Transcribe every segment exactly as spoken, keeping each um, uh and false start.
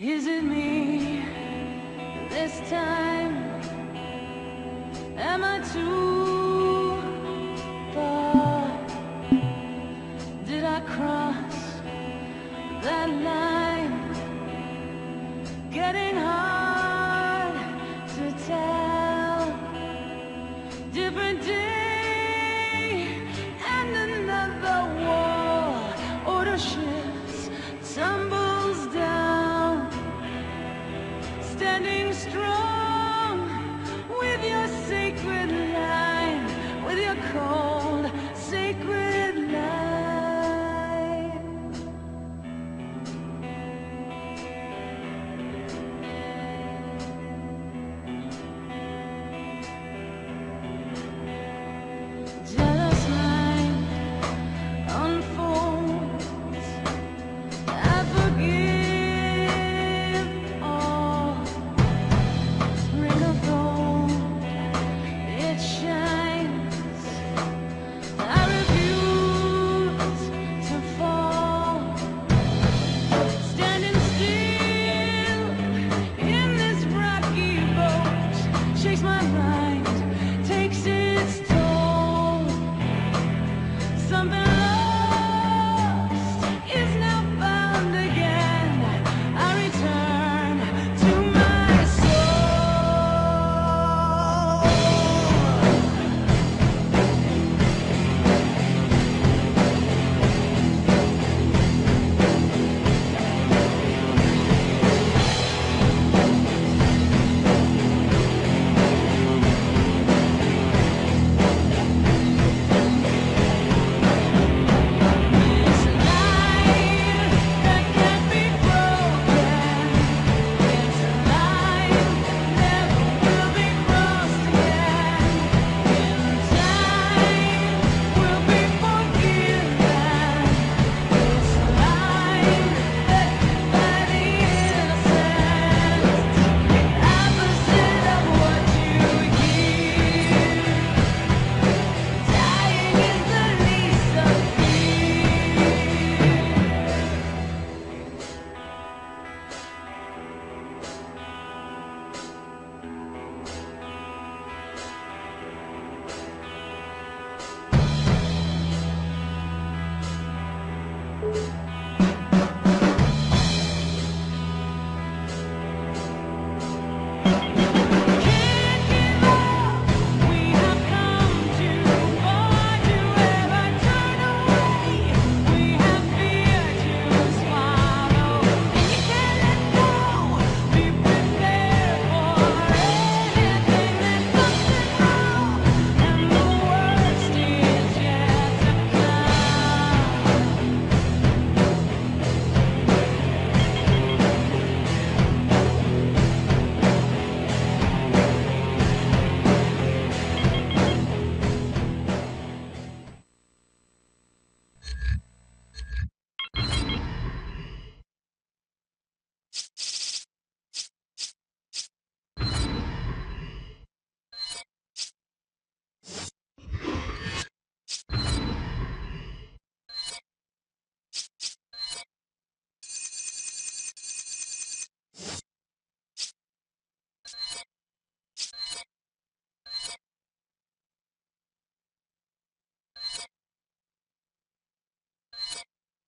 Is it me this time? Am I too far? Did I cross that line? Getting hard to tell. Different day and another war. Order shifts, tumbles down. Standing strong with your sacred line, with your cold sacred line. Jealous line unfolds. I forgive all. Ring of gold, it shines. I refuse to fall. Standing still in this rocky boat shakes my mind, takes its toll. Something lost is now found again. I return to my soul. It's a line that can't be broken. It's a line never will be crossed again. In time, we'll be forgiven. It's a line that can buy the innocence, the opposite of what you give. Dying is the least of fear. Can't give up. We have come too far to ever turn away. We have fear to swallow. You can't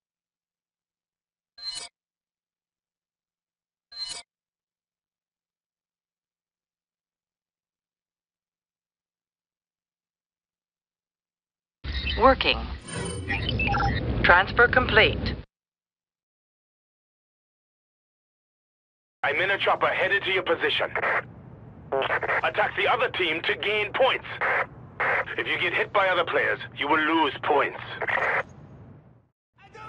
let go. Be prepared for anything that comes tomorrow, and the worst is yet to come. Working. Transfer complete. I'm in a chopper headed to your position. Attack the other team to gain points. If you get hit by other players, you will lose points. Come on!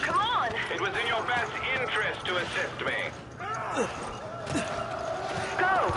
Come on! It was in your best interest to assist me. Go!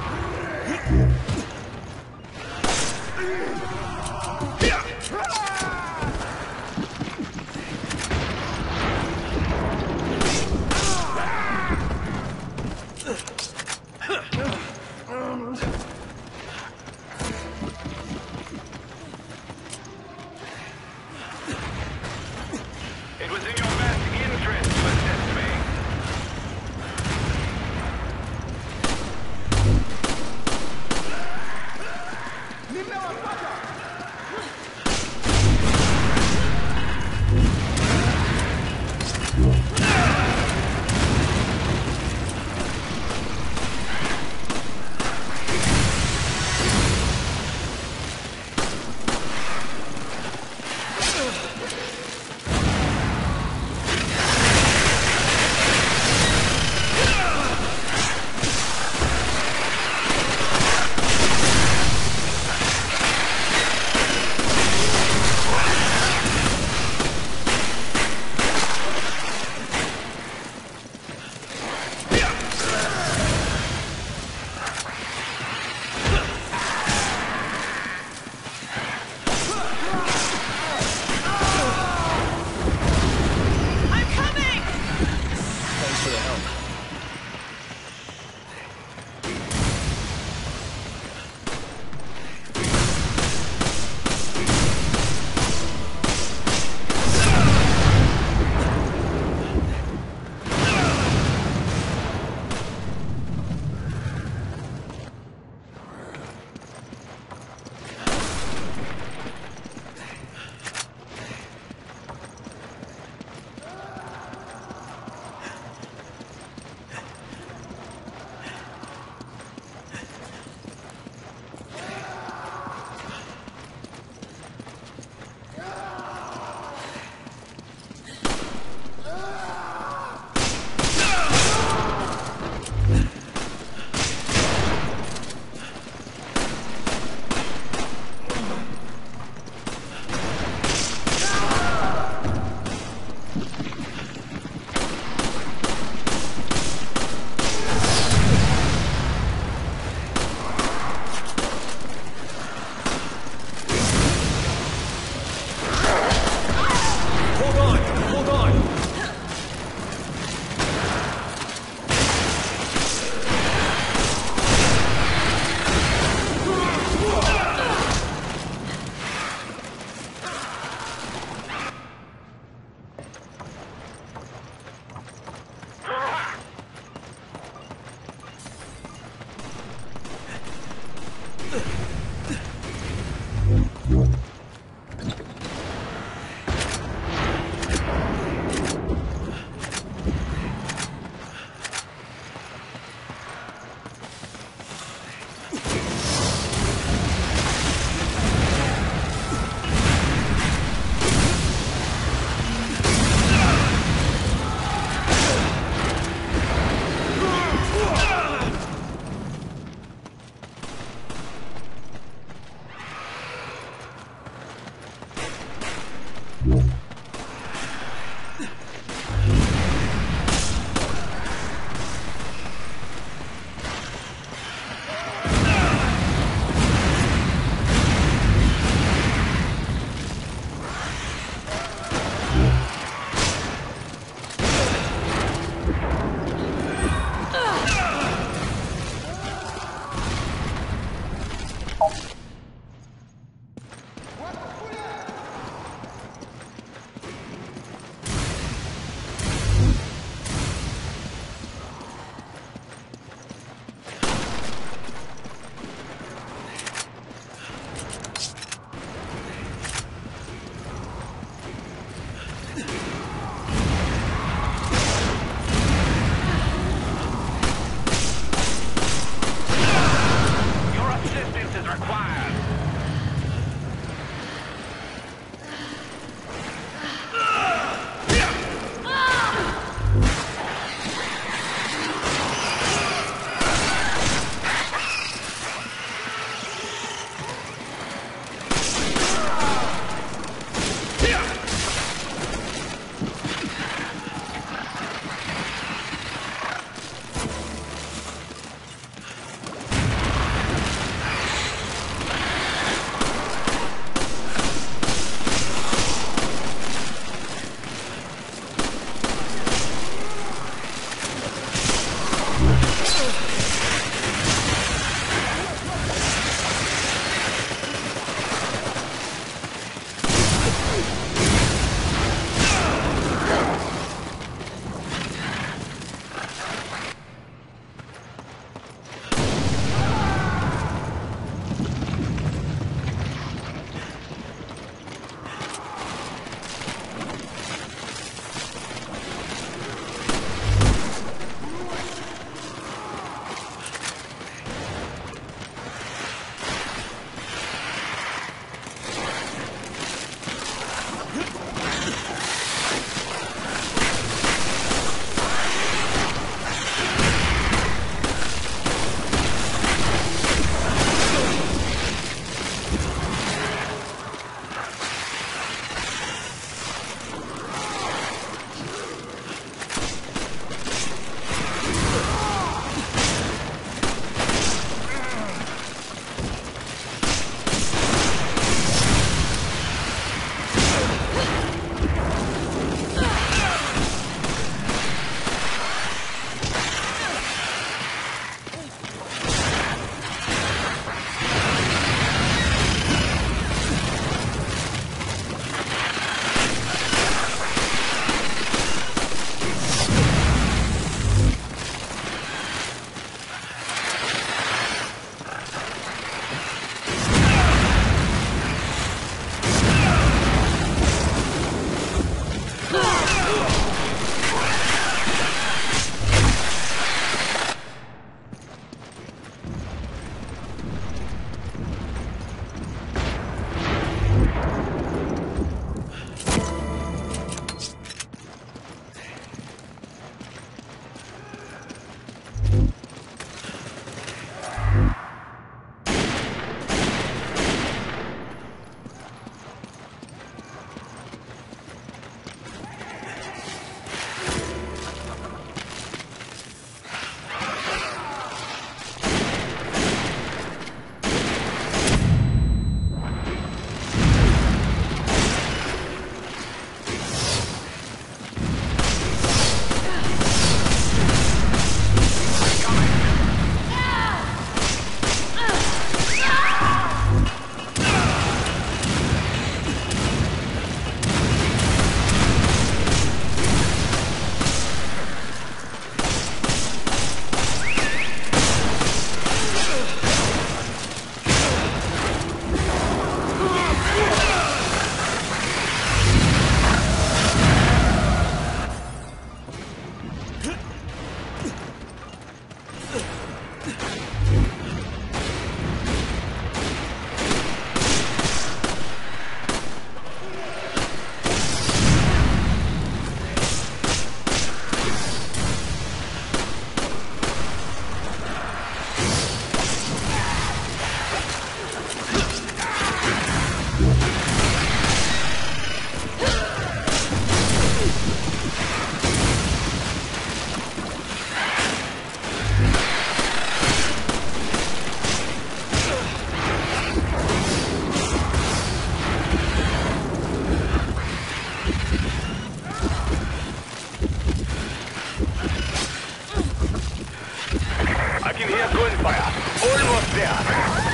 Almost there.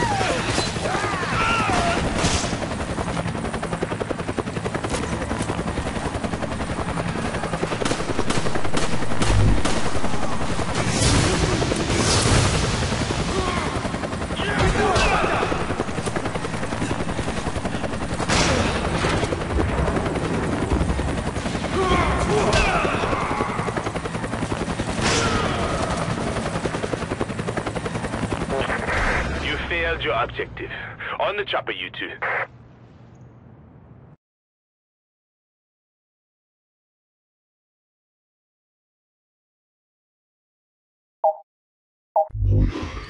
Your objective. On the chopper, you two. Oh, yeah.